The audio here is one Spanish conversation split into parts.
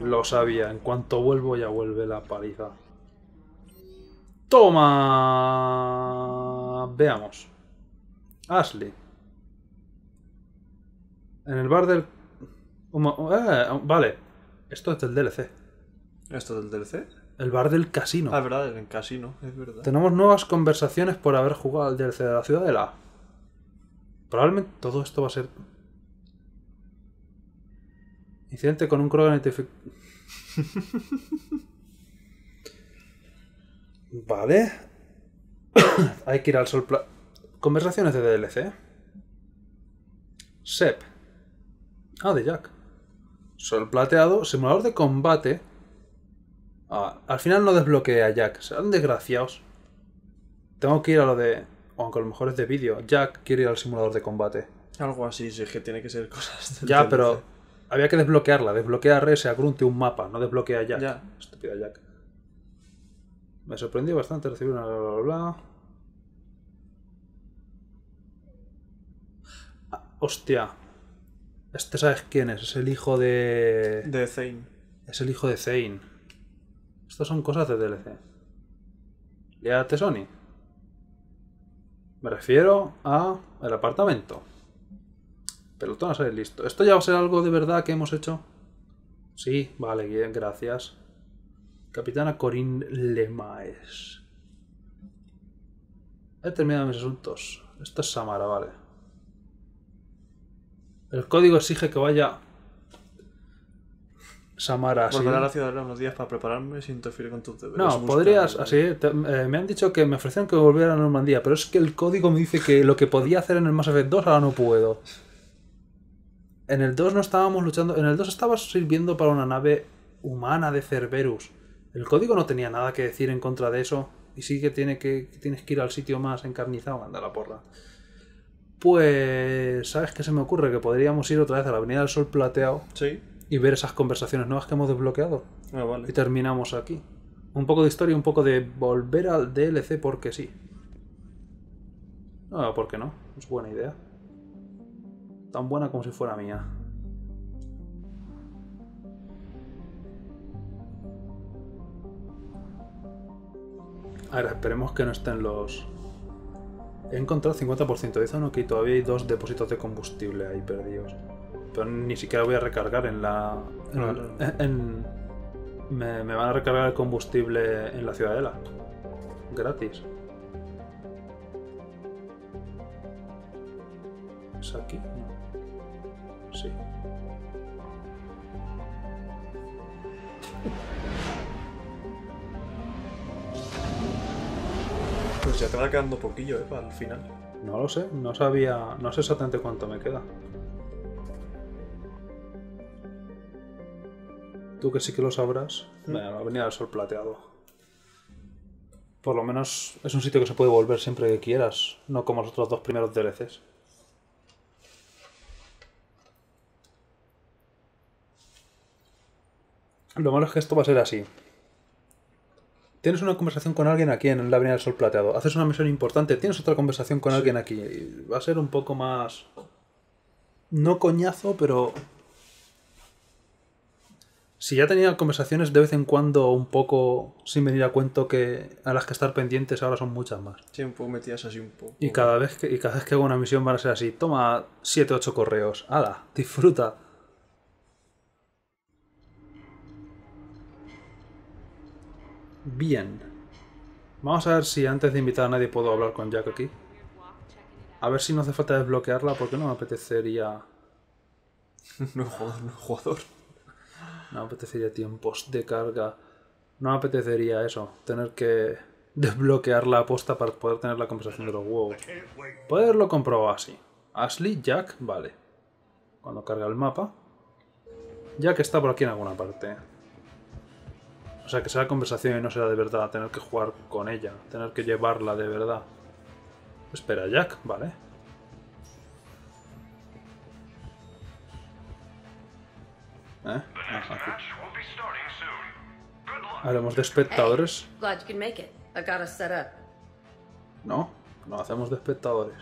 Lo sabía, en cuanto vuelvo ya vuelve la paliza. ¡Toma! Veamos. Ashley. En el bar del... vale. Esto es del DLC. ¿Esto es del DLC? El bar del casino. Ah, es verdad, el casino, es verdad. Tenemos nuevas conversaciones por haber jugado al DLC de la Ciudadela. Probablemente todo esto va a ser... Incidente con un Krogan identificado. Vale. Hay que ir al sol plateado. Conversaciones de DLC. Sep. Ah, de Jack. Sol plateado, simulador de combate. Ah, al final no desbloqueé a Jack. Serán desgraciados. Tengo que ir a lo de... Aunque a lo mejor es de vídeo. Jack quiere ir al simulador de combate. Algo así, si es que tiene que ser cosas... Ya, DLC. Pero... Había que desbloquearla. Desbloquea a Rese, a Grunt y un mapa. No desbloquea a Jack. Ya. Estúpida Jack. Me sorprendió bastante recibir una... Bla, bla, bla. Ah, hostia. Este sabes quién es. Es el hijo de... De Zane. Es el hijo de Zane. Estas son cosas de DLC. ¿Y a T'Soni? Me refiero a... El apartamento. Pelotón a salir listo. ¿Esto ya va a ser algo de verdad que hemos hecho? Sí, vale, bien, gracias. Capitana Corinne Lemaes. He terminado mis asuntos. Esto es Samara, vale. El código exige que vaya... Samara, así... Volveré a la ciudad unos días para prepararme si interfiere con tus deberes. No, podrías... Así, me han dicho que me ofrecieron que volviera a Normandía, pero es que el código me dice que lo que podía hacer en el Mass Effect 2 ahora no puedo. En el 2 no estábamos luchando... En el 2 estabas sirviendo para una nave humana de Cerberus. El código no tenía nada que decir en contra de eso. Y sí que, tienes que ir al sitio más encarnizado. Anda la porra. Pues... ¿Sabes qué se me ocurre? Que podríamos ir otra vez a la Avenida del Sol Plateado. Sí. Y ver esas conversaciones nuevas que hemos desbloqueado. Ah, vale. Y terminamos aquí. Un poco de historia, un poco de volver al DLC porque sí. No, ¿por qué no? Es buena idea. Tan buena como si fuera mía. Ahora, esperemos que no estén los... He encontrado 50%. Dice uno que todavía hay 2 depósitos de combustible ahí perdidos. Pero ni siquiera voy a recargar en la... Me van a recargar el combustible en la Ciudadela. Gratis. ¿Es aquí? Sí. Pues ya te va quedando poquillo, para el final. No lo sé, no sabía... No sé exactamente cuánto me queda. Tú que sí que lo sabrás. Bueno, la Avenida del Sol Plateado. Por lo menos es un sitio que se puede volver siempre que quieras. No como los otros 2 primeros DLCs. Lo malo es que esto va a ser así. Tienes una conversación con alguien aquí en la Avenida del Sol Plateado. Haces una misión importante. Tienes otra conversación con alguien aquí. Y va a ser un poco más... No coñazo, pero... Si ya tenía conversaciones de vez en cuando un poco sin venir a cuento que a las que estar pendientes, ahora son muchas más. Siempre metías así un poco. Y cada vez que hago una misión van a ser así. Toma 7 u 8 correos. ¡Hala! ¡Disfruta! Bien. Vamos a ver si antes de invitar a nadie puedo hablar con Jack aquí. A ver si no hace falta desbloquearla porque no me apetecería... No jugador. No me apetecería tiempos de carga. No me apetecería eso. Tener que desbloquear la aposta para poder tener la conversación de los huevos. Poderlo comprobar así. Ashley, Jack, vale. Cuando carga el mapa. Jack está por aquí en alguna parte. O sea, que será conversación y no será de verdad. Tener que jugar con ella. Tener que llevarla de verdad. Espera, Jack. Vale. ¿Haremos de espectadores? No. No hacemos de espectadores.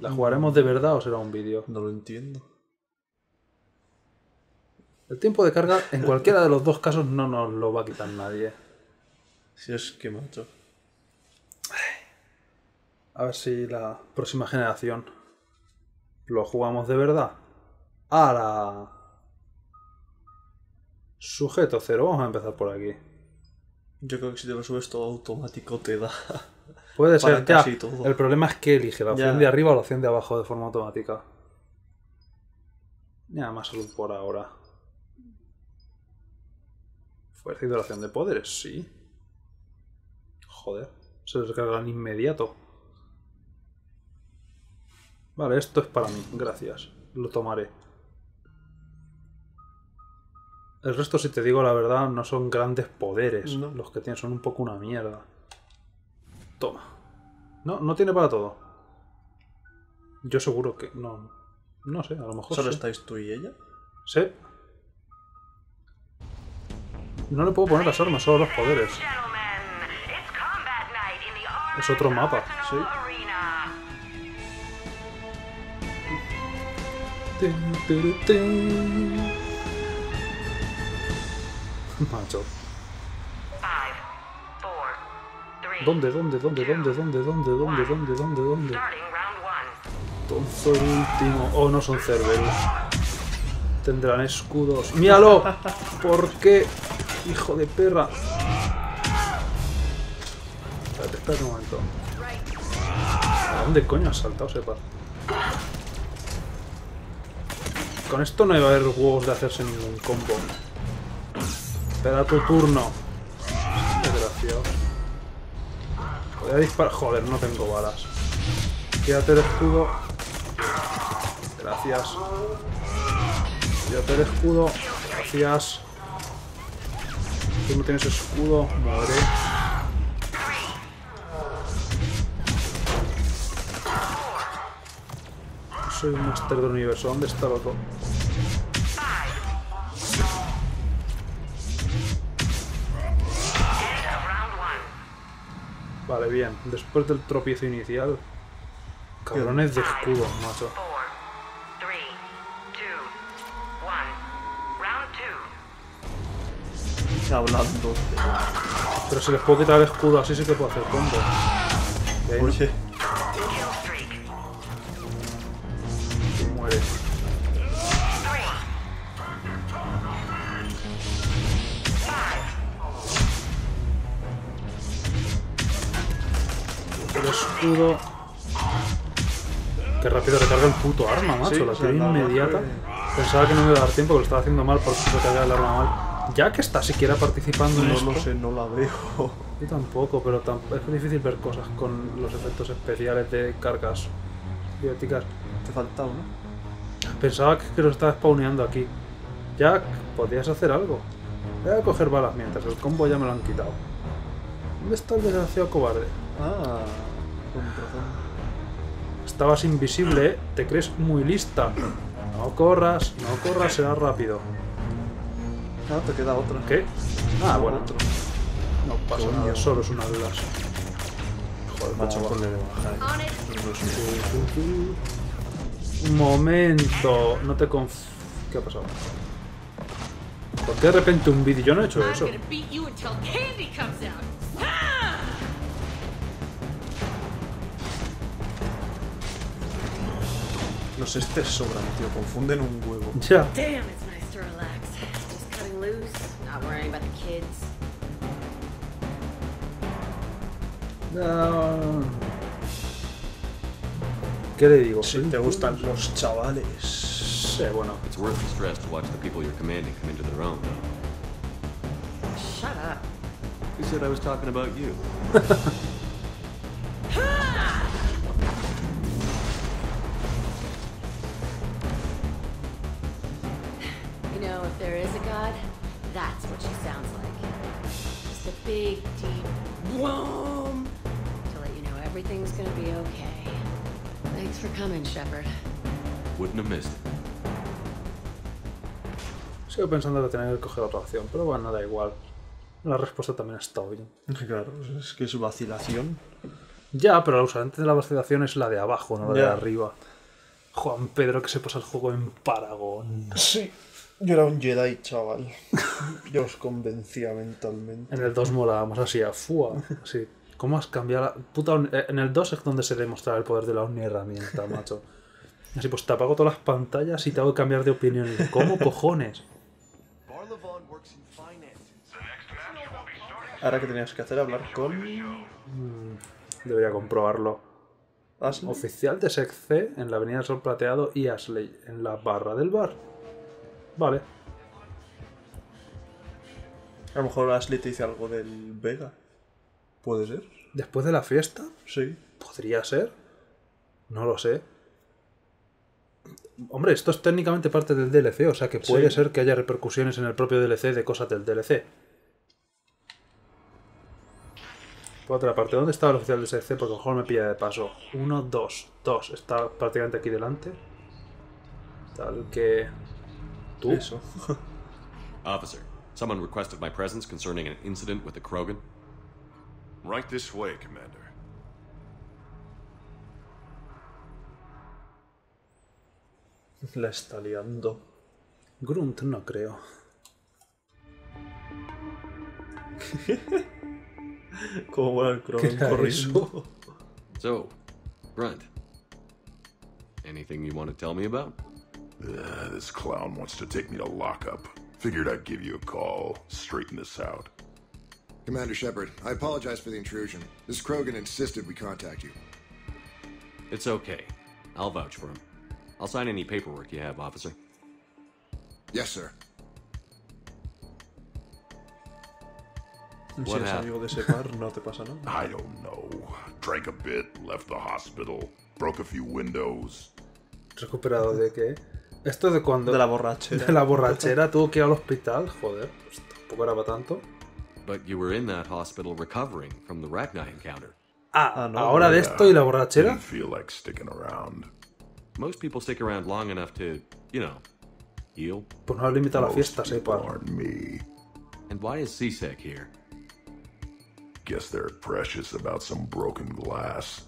¿La jugaremos de verdad o será un vídeo? No lo entiendo. El tiempo de carga, en cualquiera de los dos casos, no nos lo va a quitar nadie. Si es que macho. A ver si la próxima generación lo jugamos de verdad. ¡Hala! Sujeto cero. Vamos a empezar por aquí. Yo creo que si te lo subes todo automático te da... Puede ser, ya. Todo. El problema es que elige la opción de arriba o la opción de abajo de forma automática. Nada más salud por ahora. Fuerza y duración de poderes, sí. Joder, se descargan inmediato. Vale, esto es para mí, gracias. Lo tomaré. El resto, si te digo la verdad, no son grandes poderes. No. Los que tienen son un poco una mierda. Toma. No, no tiene para todo. Yo seguro que... No, no sé, a lo mejor... ¿Solo estáis tú y ella? Sí. No le puedo poner las armas, solo los poderes. Es otro mapa, sí. Macho. ¿Dónde? Tonto último. Oh, no son Cerberus. Tendrán escudos. ¡Míralo! ¿Por qué? ¡Hijo de perra! Espérate un momento. ¿A dónde coño has saltado, sepa? Con esto no iba a haber huevos de hacerse ningún combo. Espera tu turno. Desgraciado. Voy a disparar. Joder, no tengo balas. Quédate el escudo. Gracias. Quédate el escudo. Gracias. Tú no tienes escudo. Madre. Soy un máster del universo. ¿Dónde está el otro? Vale, bien. Después del tropiezo inicial... Cabrones de escudo, macho. Hablando. Pero si les puedo quitar el escudo, así sí que puedo hacer combo. Oye. Muere. El escudo... Qué rápido recarga el puto arma, macho. Sí, la tiro inmediata. Pensaba que no me iba a dar tiempo, que lo estaba haciendo mal porque se recarga el arma mal. Ya que está siquiera participando en esto. No lo sé, no la veo. Yo tampoco, pero es difícil ver cosas con los efectos especiales de cargas bioticas. Te faltaba, ¿no? Pensaba que lo estaba spawneando aquí. Jack, podrías hacer algo. Voy a coger balas mientras, el combo ya me lo han quitado. ¿Dónde está el desgraciado cobarde? Ah, con razón. Estabas invisible, ¿eh? Te crees muy lista. No corras, será rápido. No, te queda otra. ¿Qué? Ah, bueno. Otro. No pasa nada, mío. Solo es una de las... Joder, macho, con el... Un momento, no te conf... ¿Qué ha pasado? ¿Por qué de repente un vídeo? Yo no he hecho eso. Los estés sobran, tío. Confunden un huevo. Ya. No. ¿Qué le digo? Si te gustan los chavales. Sí, bueno. It's worth the stress to watch the people you're commanding come into their own, though. Shut up. You said I was talking about you. Sigo pensando que tenía que coger otra opción, pero bueno, da igual. La respuesta también ha estado bien. Claro, es que es vacilación. Ya, pero la usante de la vacilación es la de abajo, no la de arriba. Juan Pedro que se pasa el juego en Paragón. Sí. Yo era un Jedi, chaval. Yo os convencía mentalmente. En el 2 molábamos así a fua. Sí. ¿Cómo has cambiado la... Puta, en el 2 es donde se demostraba el poder de la uniherramienta, macho. Así pues te apago todas las pantallas y te hago cambiar de opinión. ¿Cómo cojones? Ahora que tenías que hacer, hablar con... Debería comprobarlo. Ashley. Oficial de SEC-C en la Avenida del Sol Plateado y Ashley en la barra del bar. Vale. A lo mejor Ashley te dice algo del Vega. ¿Puede ser? ¿Después de la fiesta? Sí. ¿Podría ser? No lo sé. Hombre, esto es técnicamente parte del DLC, o sea que puede ser que haya repercusiones en el propio DLC de cosas del DLC. Por otra parte, ¿dónde estaba el oficial de SC? Porque a lo mejor me pilla de paso. 1, 2, 2. Está prácticamente aquí delante. Tal que... ¿Tú? Eso. Officer, someone requested my presence concerning an incident with the Krogan. Right this way, Commander. La está liando. Grunt, no creo. Como va el Krogan corriendo. So, Grunt. Anything you want to tell me about? This clown wants to take me to lockup. Figured I'd give you a call, straighten this out. Commander Shepard, I apologize for the intrusion. This Krogan insisted we contact you. It's okay. I'll vouch for him. I'll sign any paperwork you have, officer. Yes, sir. What happened? I don't know. Drank a bit, left the hospital, broke a few windows. ¿Recuperado de qué? ¿Esto es de cuando? De la borrachera. De la borrachera tuvo que ir al hospital, joder. Pues tampoco era para tanto. But you were in that hospital recovering from the Ragnar encounter. Ah, no, ahora de esto y la borrachera. Didn't feel like sticking around. Most people stick around long enough to, you know, heal. Pues no limita la fiesta, sepa. And why is C-Sec here? Guess they're precious about some broken glass.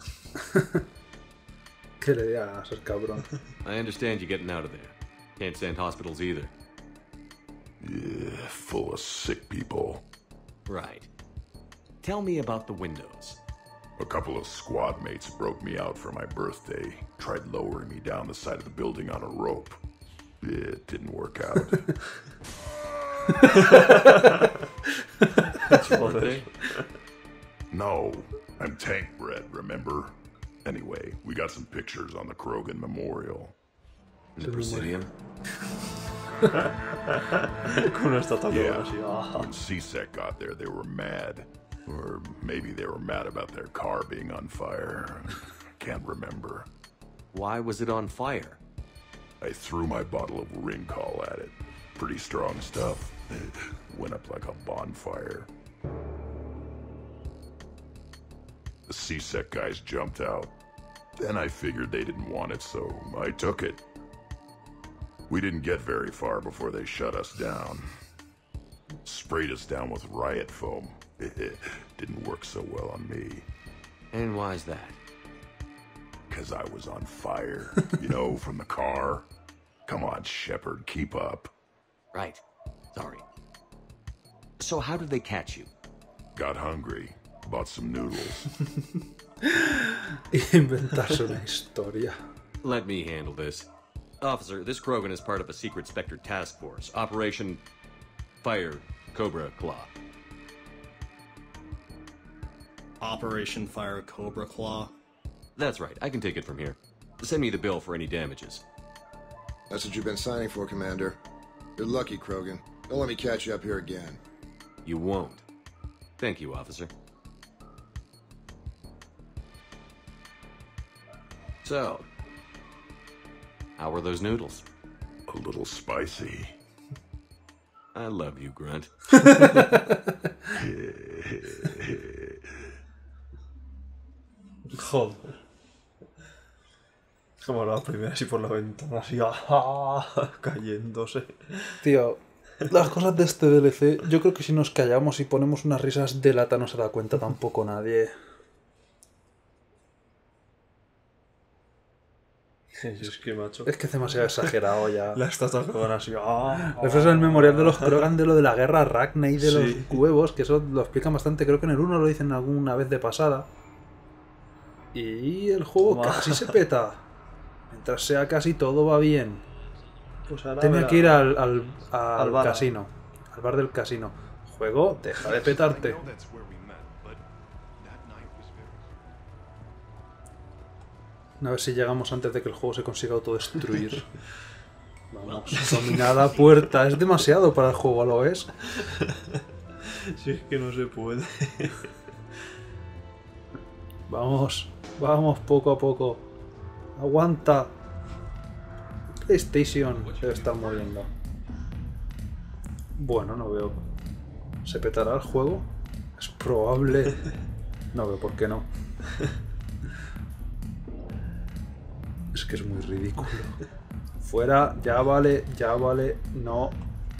¿Qué le digas, cabrón? I understand you getting out of there. Can't stand hospitals either. Yeah, full of sick people. Right. Tell me about the windows. A couple of squad mates broke me out for my birthday. Tried lowering me down the side of the building on a rope. It didn't work out. That's birthday? No, I'm tank bred, remember? Anyway, we got some pictures on the Krogan Memorial. In the Presidium? Yeah, when C-Sec got there, they were mad. Or maybe they were mad about their car being on fire. Can't remember. Why was it on fire? I threw my bottle of Rincall at it. Pretty strong stuff. It went up like a bonfire. The C-Sec guys jumped out. Then I figured they didn't want it, so I took it. We didn't get very far before they shut us down. Sprayed us down with riot foam. It didn't work so well on me. And why's that? Because I was on fire, you know, from the car. Come on, Shepard, keep up. Right. Sorry. So how did they catch you? Got hungry. Bought some noodles. Inventarse una historia. Let me handle this. Officer, this Krogan is part of a secret Spectre task force. Operation Fire Cobra Claw. Operation Fire Cobra Claw? That's right, I can take it from here. Send me the bill for any damages. That's what you've been signing for, Commander. You're lucky, Krogan. Don't let me catch you up here again. You won't. Thank you, officer. So, how were those noodles? A little spicy. I love you, Grunt. Joder. Como la primera así por la ventana, así cayéndose. Tío, las cosas de este DLC, yo creo que si nos callamos y ponemos unas risas de lata no se da cuenta tampoco nadie. Es que, macho. Es que es demasiado exagerado ya. La estatua Krogan así. Eso es el memorial de los Krogan, de lo de la guerra Arachne y de los huevos, que eso lo explican bastante. Creo que en el 1 lo dicen alguna vez de pasada. Y el juego casi se peta. Mientras sea casi todo va bien. Pues ahora tenía que ir al casino. Al bar del casino. Juego, deja de petarte. A ver si llegamos antes de que el juego se consiga autodestruir. Vamos, dominada puerta. Es demasiado para el juego, ¿lo ves? Si es que no se puede. Vamos, vamos poco a poco. Aguanta. PlayStation se está moviendo. Bueno, no veo. ¿Se petará el juego? Es probable. No veo por qué no. Es que es muy ridículo. Fuera, ya vale, no,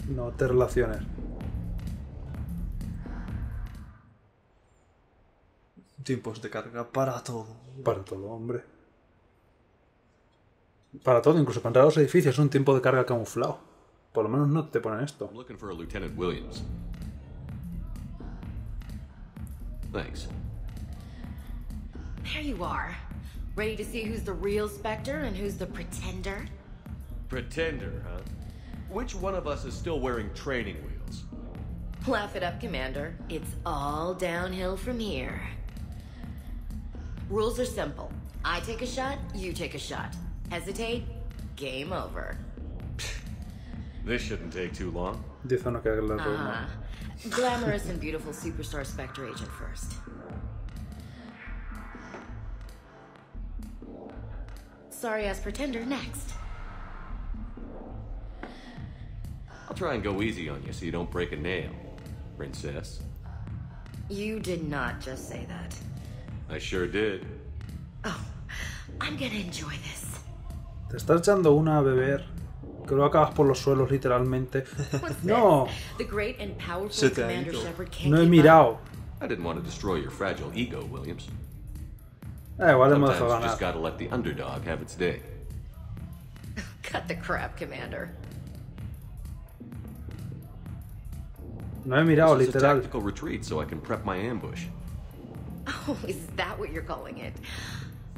no te relaciones. Tiempos de carga para todo. Para todo, hombre. Para todo, incluso para entrar a los edificios es un tiempo de carga camuflado. Por lo menos no te ponen esto. Thanks. There you are. Ready to see who's the real Spectre and who's the pretender? Pretender, huh? Which one of us is still wearing training wheels? Laugh it up, Commander. It's all downhill from here. Rules are simple. I take a shot, you take a shot. Hesitate, game over. This shouldn't take too long. Glamorous and beautiful superstar Spectre agent first. Sorry as pretender next. I'll try and go easy on you so you don't break a nail, princess. You did not just say that. I sure did. Oh, I'm gonna enjoy this. Te estás echando una a beber, que lo acabas por los suelos literalmente. No. The great and powerful Commander Shepard came. No he mirado. I didn't want to destroy your fragile ego, Williams. Igual hemos dejado ganar. Cut the crap, Commander. No he mirado, literal. Oh, is that what you're calling it?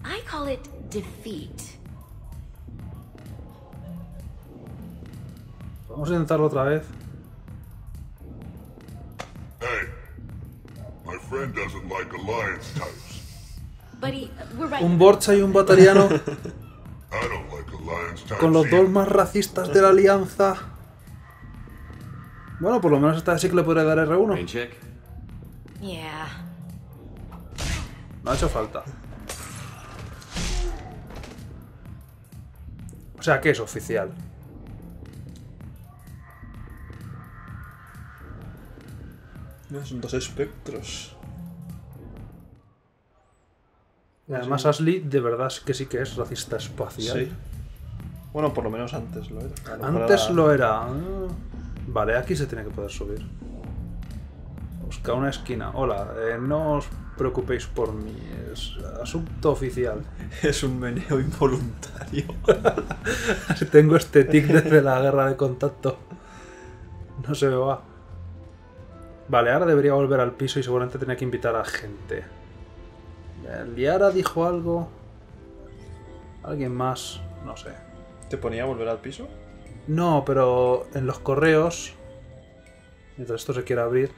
I call it defeat. Vamos a intentarlo otra vez. Hey, my friend doesn't like alliance types. Un Borcha y un Batariano con los dos más racistas de la alianza. Bueno, por lo menos esta sí que le podré dar R1. No ha hecho falta. O sea que es oficial. Son dos espectros. Y además Ashley de verdad que sí que es racista espacial. Sí. Bueno, por lo menos antes lo era. Antes lo era. Vale, aquí se tiene que poder subir. Busca una esquina. Hola, no os preocupéis por mí. Es asunto oficial. Es un meneo involuntario. Tengo este tic desde la guerra de contacto. No se me va. Vale, ahora debería volver al piso y seguramente tenía que invitar a gente. Liara dijo algo. Alguien más, no sé. ¿Te ponía a volver al piso? No, pero en los correos, mientras esto se quiera abrir,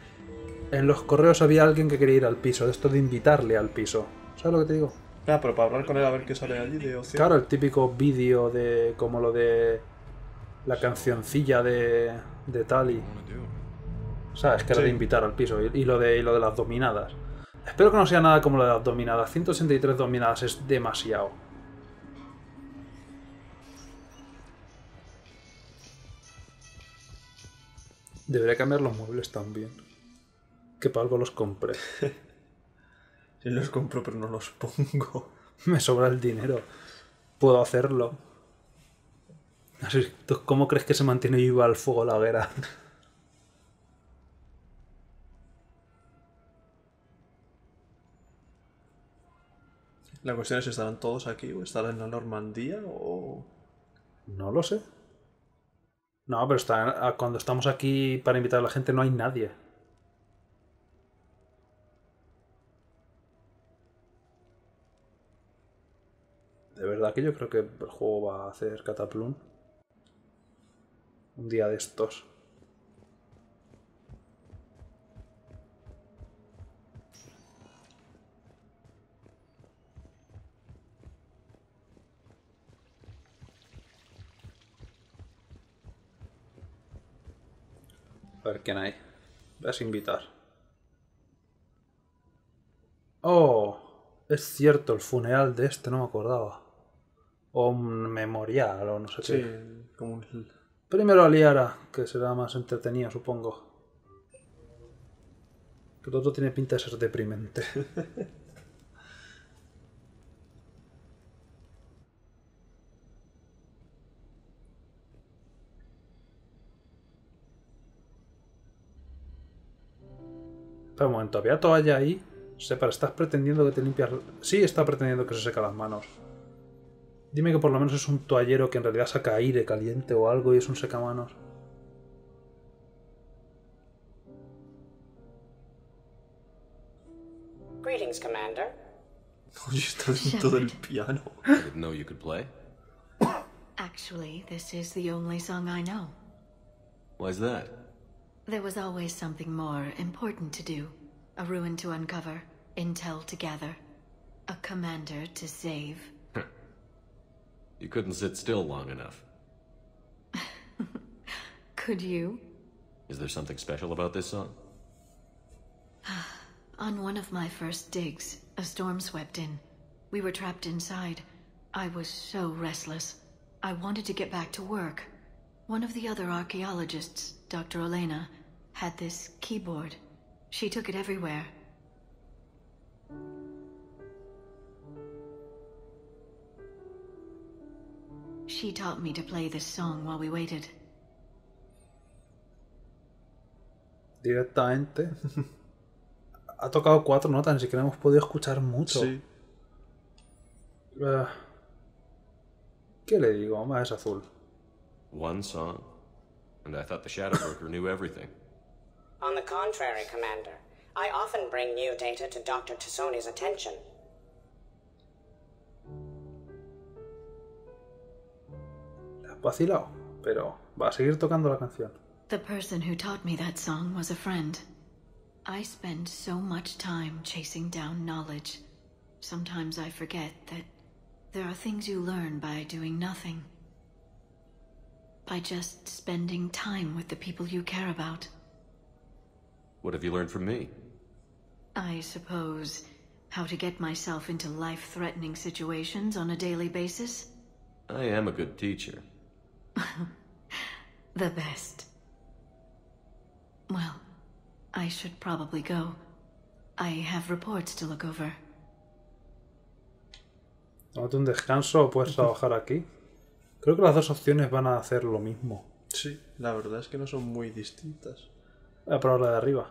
en los correos había alguien que quería ir al piso, de esto de invitarle al piso. ¿Sabes lo que te digo? Ah, pero para hablar con él a ver qué sale allí de opción. Claro, el típico vídeo de como lo de la cancioncilla de Tali. ¿Sabes? Que era de invitar al piso y lo de las dominadas. Espero que no sea nada como la de las dominadas. 183 dominadas es demasiado. Debería cambiar los muebles también. Que para algo los compré. Sí, los compro, pero no los pongo. Me sobra el dinero. Puedo hacerlo. Así, ¿tú cómo crees que se mantiene viva el fuego la hoguera? La cuestión es, ¿estarán todos aquí o estarán en la Normandía o...? No lo sé. No, pero está, cuando estamos aquí para invitar a la gente no hay nadie. De verdad que yo creo que el juego va a hacer Cataplum un día de estos. A ver quién hay. Vas a invitar. Oh, es cierto, el funeral de este, no me acordaba. O un memorial o no sé qué. Sí, como un... Primero a Liara, que será más entretenida, supongo. Que todo tiene pinta de ser deprimente. Espera un momento, ¿había toalla ahí? Separa, ¿estás pretendiendo que te limpias...? Sí, está pretendiendo que se seca las manos. Dime que por lo menos es un toallero que en realidad saca aire caliente o algo y es un secamanos. Greetings, Commander. Oye, está dentro del piano. I didn't know you could play. Actually, this is the only song I know. Why is that? There was always something more important to do. A ruin to uncover, intel to gather, a commander to save. You couldn't sit still long enough. Could you? Is there something special about this song? On one of my first digs, a storm swept in. We were trapped inside. I was so restless. I wanted to get back to work. One of the other archaeologists, Dr. Elena, had this keyboard. She took it everywhere. She taught me to play this song while we waited. Directamente. Ha tocado 4 notas, ni siquiera hemos podido escuchar mucho. Sí. ¿Qué le digo? Mamá, es azul. One song. And I thought the Shadow Broker knew everything. On the contrary, Commander, I often bring new data to Dr. T'Soni's attention. Vacilado, pero va a seguir tocando la canción. The person who taught me that song was a friend. I spend so much time chasing down knowledge. Sometimes I forget that there are things you learn by doing nothing. By just spending time with the people you care about. What have you learned from me? I suppose how to get myself into life-threatening situations on a daily basis. I am a good teacher. The best. Well, I should probably go. I have reports to look over. Tómate un descanso o puedes trabajar aquí. Creo que las dos opciones van a hacer lo mismo. Sí, la verdad es que no son muy distintas. Voy a probar la de arriba.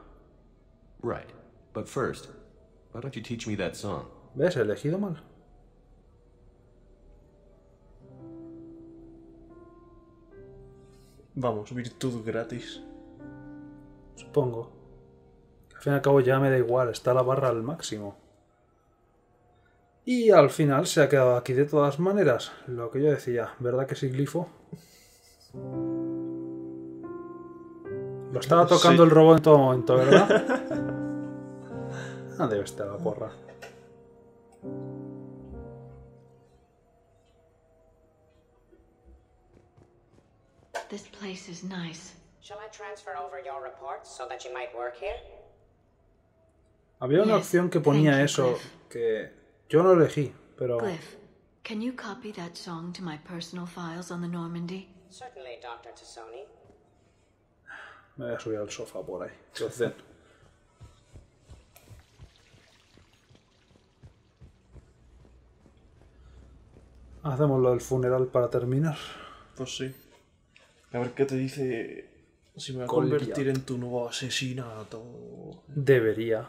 Right, but first, why don't you teach me that song? ¿Ves? He elegido mal. Vamos, virtud gratis. Supongo. Al fin y al cabo ya me da igual, está la barra al máximo. Y al final se ha quedado aquí de todas maneras. Lo que yo decía, ¿verdad que sí, glifo? Lo estaba tocando sí. El robo en todo momento, ¿verdad? Ah, debe estar la porra. This place is nice. Shall I transfer over your reports so that you might work here? Había una opción que ponía eso que yo no elegí, pero Cliff, can you copy that song to my personal files on the Normandy? Certainly, Dr. T'Soni. Me voy a subir al sofá por ahí. Entonces, hacemos lo del funeral para terminar. Pues sí. A ver qué te dice si me va a convertir en tu nuevo asesinato. Debería.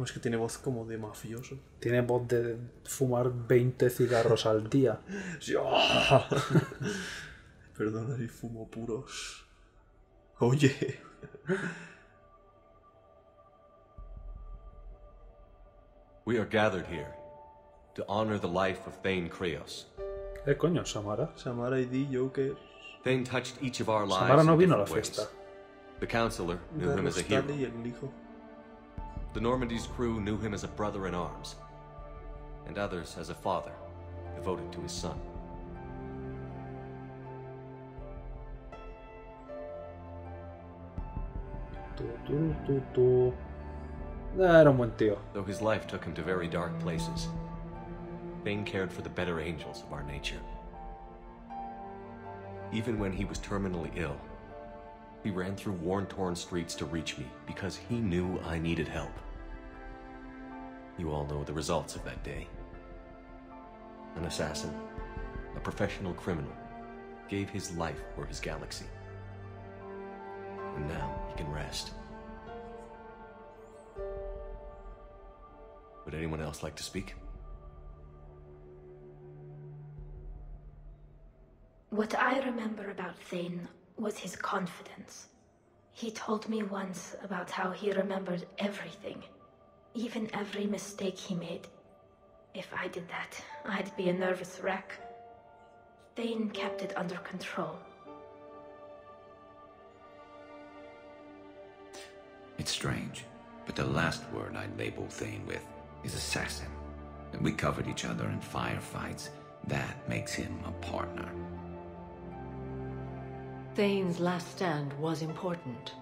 Es que tiene voz como de mafioso. Tiene voz de fumar 20 cigarros al día. Perdona si fumo puros. Oye. We are gathered here to honor the life of Thane Krios. ¿Qué coño, Samara? Samara y D. Joker. Thane touched each of our lives. Samara no vino a la fiesta. The counselor knew him as a hero. The Normandy's crew knew him as a brother in arms, and others as a father devoted to his son. Era un buen tío. Though his life took him to very dark places, Thane cared for the better angels of our nature. Even when he was terminally ill, he ran through worn-torn streets to reach me because he knew I needed help. You all know the results of that day. An assassin, a professional criminal, gave his life for his galaxy. And now he can rest. Would anyone else like to speak? What I remember about Thane was his confidence. He told me once about how he remembered everything, even every mistake he made. If I did that, I'd be a nervous wreck. Thane kept it under control. It's strange, but the last word I'd label Thane with is assassin. We covered each other in firefights. That makes him a partner. Thane's last stand was important,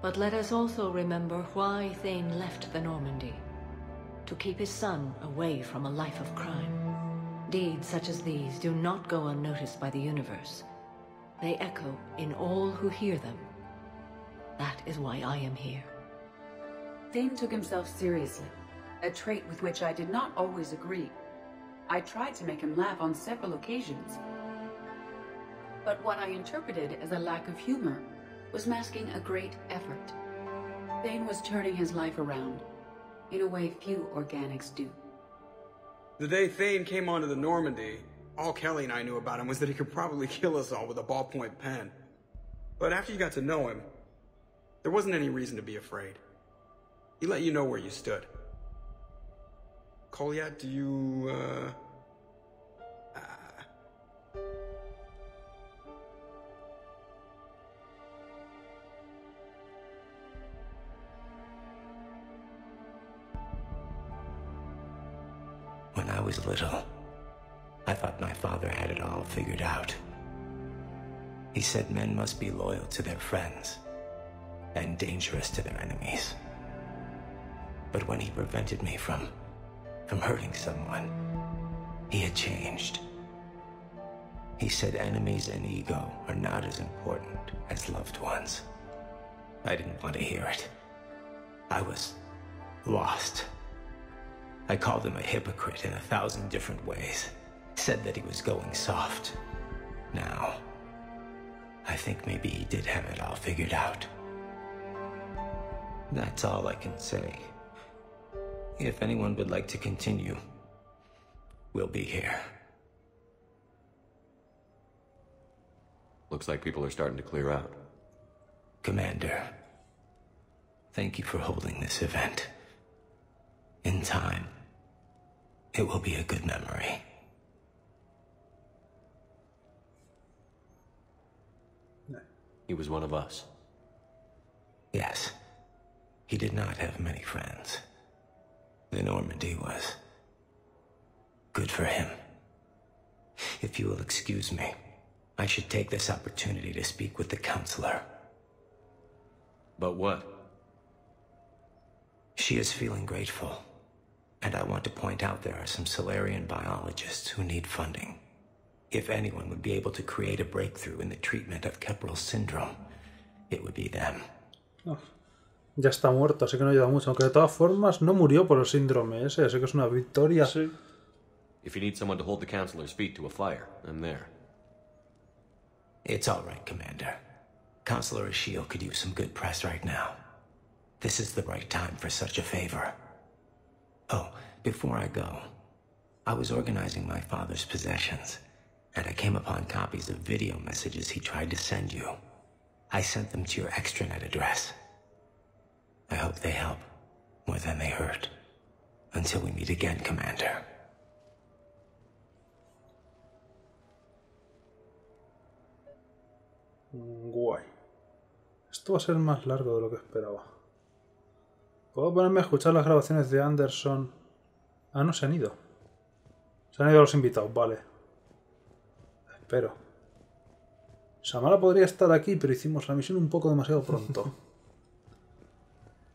but let us also remember why Thane left the Normandy. To keep his son away from a life of crime. Deeds such as these do not go unnoticed by the universe. They echo in all who hear them. That is why I am here. Thane took himself seriously, a trait with which I did not always agree. I tried to make him laugh on several occasions, but what I interpreted as a lack of humor was masking a great effort. Thane was turning his life around in a way few organics do. The day Thane came onto the Normandy, all Kelly and I knew about him was that he could probably kill us all with a ballpoint pen. But after you got to know him, there wasn't any reason to be afraid. He let you know where you stood. Kolyat, do you, When I was little, I thought my father had it all figured out. He said men must be loyal to their friends and dangerous to their enemies. But when he prevented me from hurting someone, he had changed. He said enemies and ego are not as important as loved ones. I didn't want to hear it. I was lost. I called him a hypocrite in 1,000 different ways, said that he was going soft. Now, I think maybe he did have it all figured out. That's all I can say. If anyone would like to continue, we'll be here. Looks like people are starting to clear out. Commander, thank you for holding this event. In time, it will be a good memory. He was one of us. Yes. He did not have many friends. The Normandy was good for him. If you will excuse me, I should take this opportunity to speak with the counselor. But what? She is feeling grateful. And I want to point out there are some Solarian biologists who need funding. If anyone would be able to create a breakthrough in the treatment of Kepler syndrome, it would be them. Oh, ya está muerto, así que no ayuda mucho. Aunque de todas formas no murió por el síndrome ese, así que es una victoria. Sí. If you need someone to hold the counselor's feet to a fire, I'm there. It's all right, Commander. Councilor Ashio could use some good press right now. This is the right time for such a favor. Oh, before I go, I was organizing my father's possessions, and I came upon copies of video messages he tried to send you. I sent them to your extranet address. I hope they help, more than they hurt. Until we meet again, Commander. Guay. Esto va a ser más largo de lo que esperaba. ¿Puedo ponerme a escuchar las grabaciones de Anderson? Ah, no, se han ido. Se han ido los invitados, vale. Espero. Samara podría estar aquí, pero hicimos la misión un poco demasiado pronto.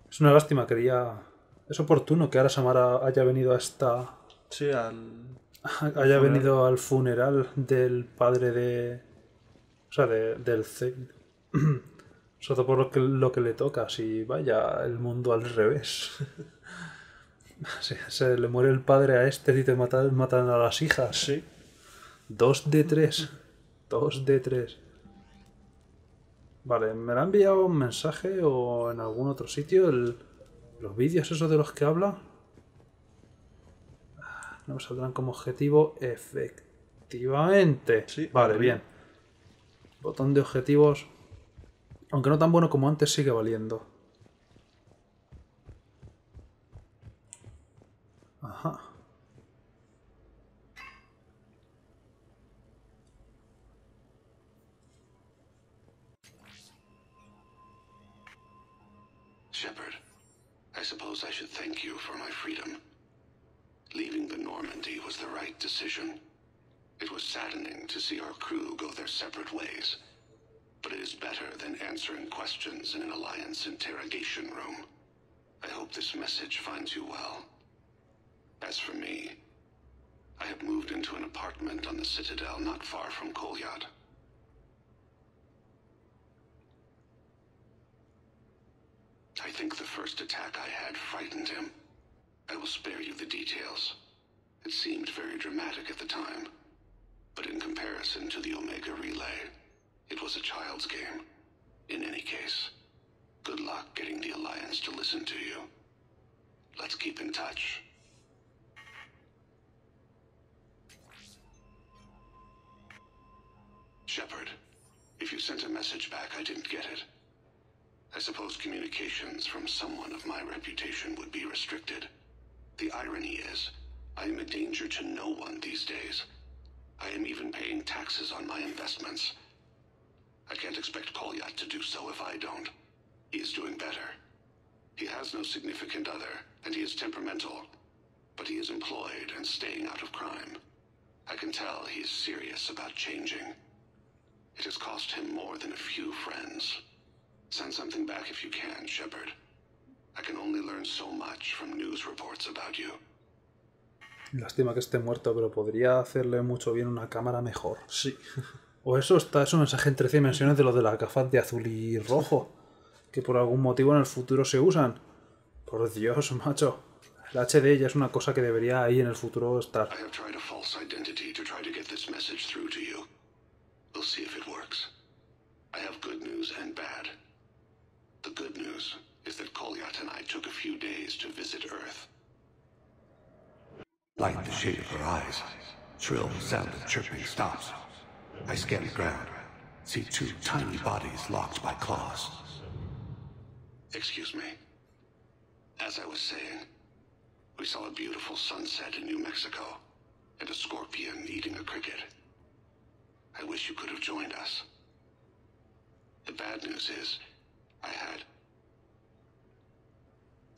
Es una lástima, quería... Es oportuno que ahora Samara haya venido a esta... Sí, al... haya venido al funeral del padre de... O sea, del Zane. Sobre todo por lo que le toca, si vaya el mundo al revés. Se le muere el padre a este y te matan a las hijas. Sí. 2 de 3. 2 de 3. Vale, ¿me la ha enviado un mensaje o en algún otro sitio? ¿Los vídeos esos de los que habla? No me saldrán como objetivo. Efectivamente. Sí, vale, bien. Botón de objetivos. Aunque no tan bueno como antes, sigue valiendo. Ajá. Shepard, I suppose I should thank you for my freedom. Leaving the Normandy was the right decision. It was saddening to see our crew go their separate ways, but it is better than answering questions in an Alliance interrogation room. I hope this message finds you well. As for me, I have moved into an apartment on the Citadel not far from Kolyat. I think the first attack I had frightened him. I will spare you the details. It seemed very dramatic at the time, but in comparison to the Omega Relay, it was a child's game. In any case, good luck getting the Alliance to listen to you. Let's keep in touch. Shepard, if you sent a message back, I didn't get it. I suppose communications from someone of my reputation would be restricted. The irony is, I am a danger to no one these days. I am even paying taxes on my investments. I can't expect Kolyat to do so if I don't. He is doing better. He has no significant other, and he is temperamental. But he is employed and staying out of crime. I can tell he is serious about changing. It has cost him more than a few friends. Send something back if you can, Shepard. I can only learn so much from news reports about you. Lástima que esté muerto, pero podría hacerle mucho bien una cámara mejor. Sí. O eso está, es un mensaje en 13 dimensiones de los de las gafas de azul y rojo, que por algún motivo en el futuro se usan. Por Dios, macho. El HD ya es una cosa que debería ahí en el futuro estar. The good news is that Kolyat and I took a few days to visit Earth. Like the shade of her eyes, shrill sound of chirping stops. I scan the ground, see 2 tiny bodies locked by claws. Excuse me. As I was saying, we saw a beautiful sunset in New Mexico and a scorpion eating a cricket. I wish you could have joined us. The bad news is,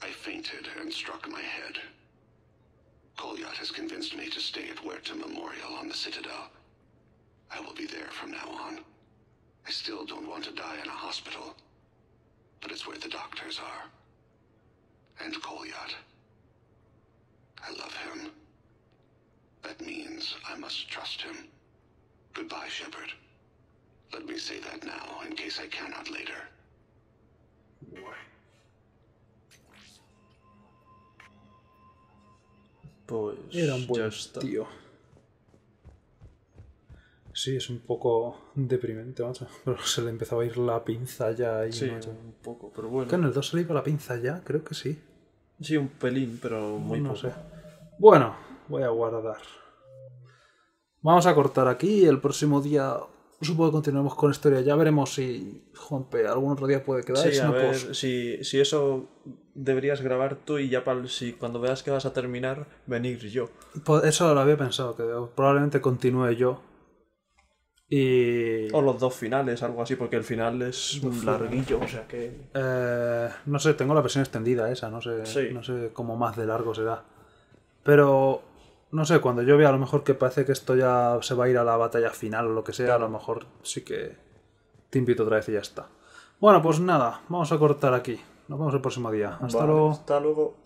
I fainted and struck my head. Kolyat has convinced me to stay at Huerta Memorial on the Citadel. I will be there from now on. I still don't want to die in a hospital, but it's where the doctors are. And Kolyat. I love him. That means I must trust him. Goodbye, Shepard. Let me say that now, in case I cannot later. Pues era un buen tío. Sí, es un poco deprimente, macho. Pero se le empezaba a ir la pinza ya ahí, sí, macho. Un poco, pero bueno. ¿Que en el 2 se le iba la pinza ya? Creo que sí. Sí, un pelín, pero muy no poco. Sé. Bueno, voy a guardar. Vamos a cortar aquí. El próximo día supongo que continuaremos con la historia. Ya veremos si Juanpe algún otro día puede quedar. Sí, si a no ver, puedo... si eso deberías grabar tú y ya para si cuando veas que vas a terminar, venir yo. Pues eso lo había pensado, que probablemente continúe yo. Y... o los dos finales, algo así, porque el final es un larguillo, o sea que... no sé, tengo la versión extendida esa, no sé, sí. No sé cómo más de largo será. Pero, no sé, cuando yo vea a lo mejor que parece que esto ya se va a ir a la batalla final o lo que sea, claro. A lo mejor sí que te invito otra vez y ya está. Bueno, pues nada, vamos a cortar aquí. Nos vemos el próximo día. Hasta luego. Hasta luego.